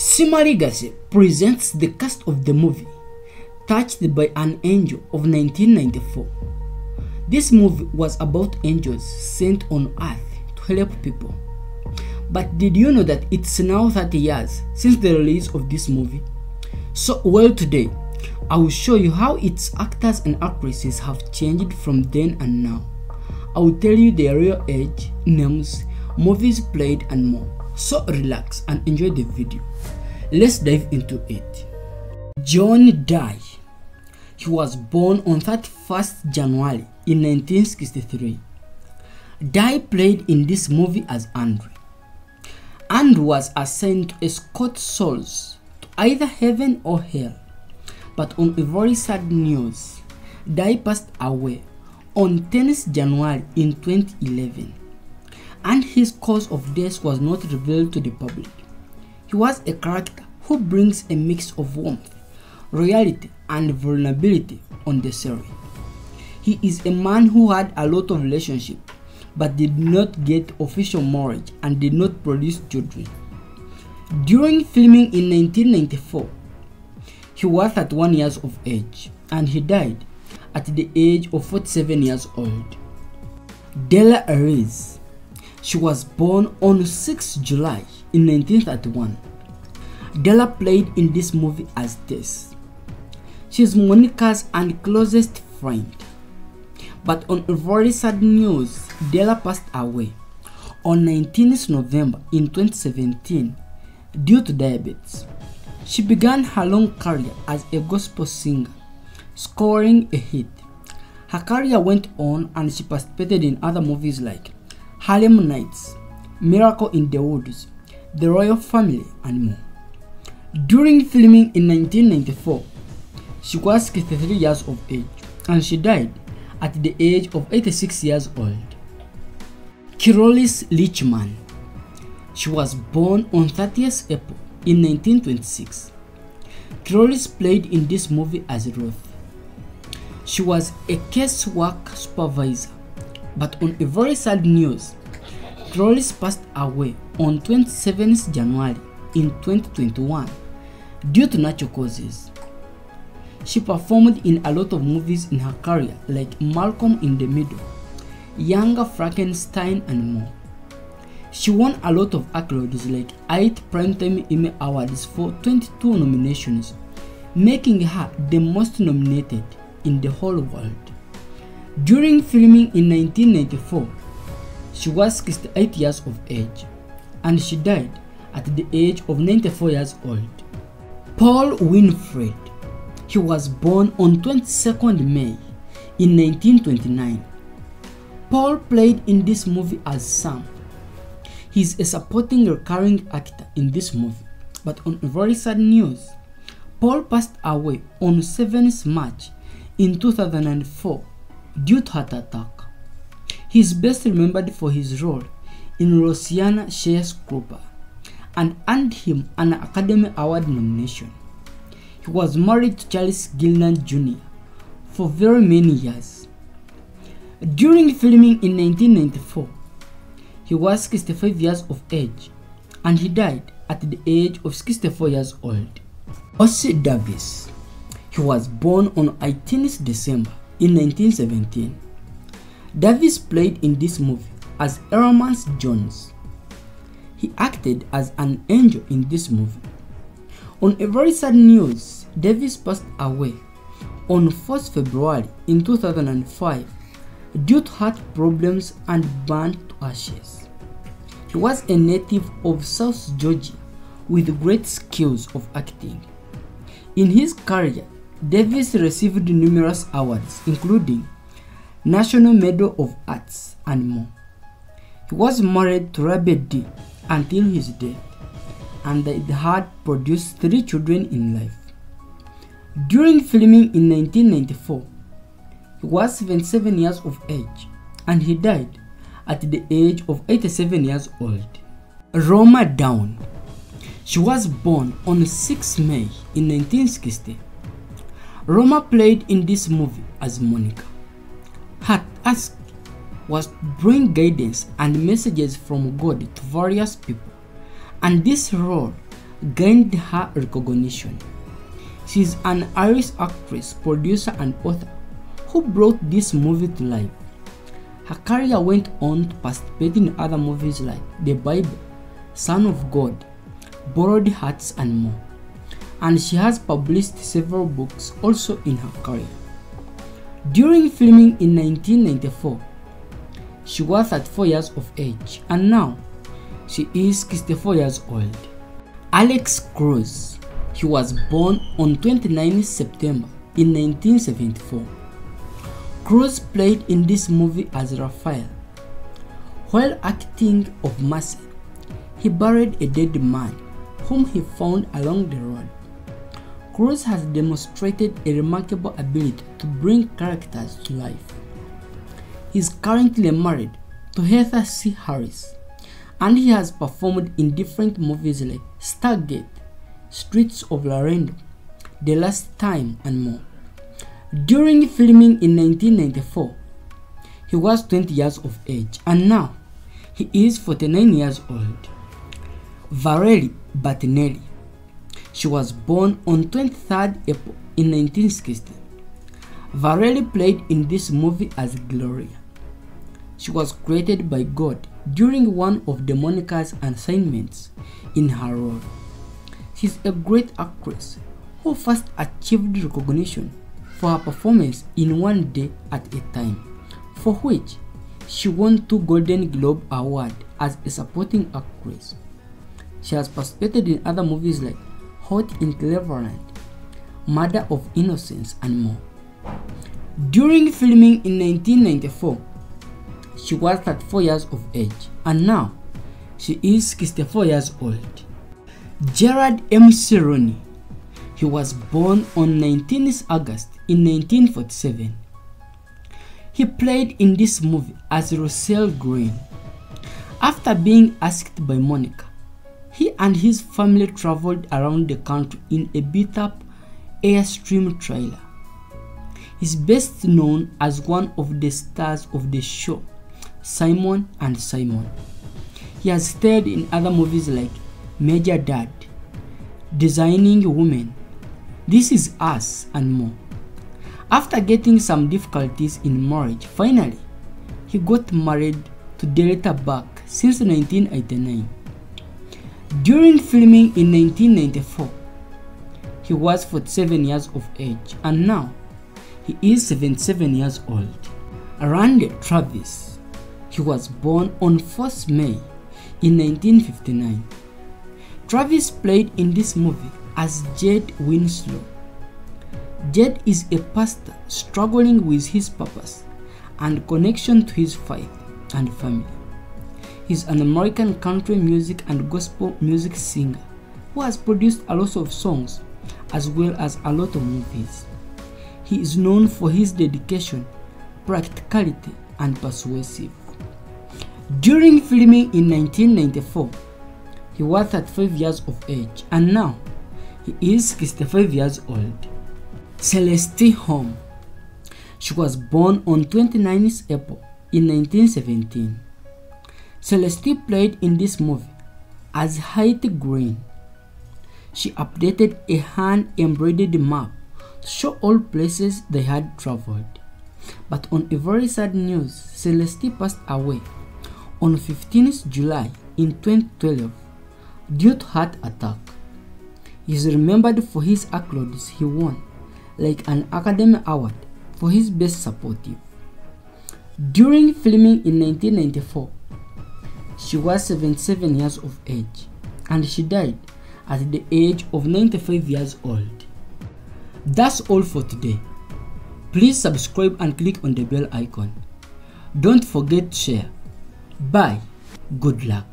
Sima Legacy presents the cast of the movie Touched by an Angel of 1994. This movie was about angels sent on earth to help people. But did you know that it's now 30 years since the release of this movie? So well, today I will show you how its actors and actresses have changed from then and now. I will tell you their real age, names, movies played and more. So relax and enjoy the video. Let's dive into it. John Dye. He was born on 31st January in 1963. Dye played in this movie as Andrew. Andrew was assigned to escort souls to either heaven or hell. But on a very sad news, Dye passed away on 10th January in 2011, and his cause of death was not revealed to the public. He was a character who brings a mix of warmth, reality, and vulnerability on the series. He is a man who had a lot of relationships but did not get official marriage and did not produce children. During filming in 1994, he was at 31 years of age and he died at the age of 47 years old. Della Reese. She was born on 6th July in 1931. Della played in this movie as Tess. She is Monica's and closest friend. But on a very sad news, Della passed away on 19th November in 2017 due to diabetes. She began her long career as a gospel singer, scoring a hit. Her career went on and she participated in other movies like Harlem Nights, Miracle in the Woods, The Royal Family, and more. During filming in 1994, she was 63 years of age and she died at the age of 86 years old. Cloris Leachman. She was born on 30th April in 1926. Cloris played in this movie as Ruth. She was a casework supervisor, but on a very sad news, Cloris passed away on 27th January in 2021 due to natural causes. She performed in a lot of movies in her career like Malcolm in the Middle, Younger Frankenstein, and more. She won a lot of accolades like 8 Primetime Emmy Awards for 22 nominations, making her the most nominated in the whole world. During filming in 1994, she was 68 years of age and she died at the age of 94 years old. Paul Winfield. He was born on 22nd May in 1929. Paul played in this movie as Sam. He is a supporting recurring actor in this movie, but on very sad news, Paul passed away on 7th March in 2004 due to heart attack. He is best remembered for his role in Rosanna Shears Krupa and earned him an Academy Award nomination. He was married to Charles Gilland Jr. for very many years. During filming in 1994, he was 65 years of age and he died at the age of 64 years old. Ossie Davis. He was born on 18th December in 1917. Davis played in this movie as Erasmus Jones. He acted as an angel in this movie. On a very sad news, Davis passed away on 4th February in 2005 due to heart problems and burned to ashes. He was a native of South Georgia with great skills of acting. In his career, Davis received numerous awards including National Medal of Arts and more. He was married to Robert D. until his death and they had produced 3 children in life. During filming in 1994, he was 77 years of age and he died at the age of 87 years old. Roma Downey. She was born on 6th May in 1960. Roma played in this movie as Monica. Her task was to bring guidance and messages from God to various people, and this role gained her recognition. She is an Irish actress, producer, and author who brought this movie to life. Her career went on to participate in other movies like The Bible, Son of God, Borrowed Hearts, and more. And she has published several books also in her career. During filming in 1994, she was at 4 years of age, and now she is 64 years old. Alex Cruz. He was born on 29 September in 1974. Cruz played in this movie as Raphael. While acting of mercy, he buried a dead man whom he found along the road. Cruz has demonstrated a remarkable ability to bring characters to life. He is currently married to Heather C. Harris, and he has performed in different movies like Stargate, Streets of Laurendon, The Last Time, and more. During filming in 1994, he was 20 years of age, and now he is 49 years old. Valerie Bertinelli. She was born on 23rd April in 1960. Valerie played in this movie as Gloria. She was created by God during one of the Monica's assignments in her role. She's a great actress who first achieved recognition for her performance in One Day at a Time, for which she won 2 Golden Globe Awards as a supporting actress. She has participated in other movies like Hot in Cleveland, Murder of Innocence, and more. During filming in 1994, she was 34 years of age, and now she is 64 years old. Gerald McRaney. He was born on 19th August in 1947. He played in this movie as Russell Green. After being asked by Monica, he and his family traveled around the country in a beat-up Airstream trailer. He is best known as one of the stars of the show Simon and Simon. He has starred in other movies like Major Dad, Designing Women, This Is Us, and more. After getting some difficulties in marriage, finally, he got married to Delta Buck since 1989. During filming in 1994, he was 47 years of age, and now he is 77 years old. Randy Travis. He was born on 1st May in 1959. Travis played in this movie as Jed Winslow. Jed is a pastor struggling with his purpose and connection to his faith and family. He is an American country music and gospel music singer who has produced a lot of songs as well as a lot of movies. He is known for his dedication, practicality, and persuasive. During filming in 1994, he was 35 years of age, and now he is 65 years old. Celeste Holm. She was born on 29th April in 1917. Celeste played in this movie as Heidi Green. She updated a hand-embroidered map to show all places they had traveled. But on a very sad news, Celeste passed away on 15th July in 2012 due to heart attack. He is remembered for his accolades he won, like an Academy Award for his best supportive. During filming in 1994, she was 77 years of age, and she died at the age of 95 years old. That's all for today. Please subscribe and click on the bell icon. Don't forget to share. Bye. Good luck.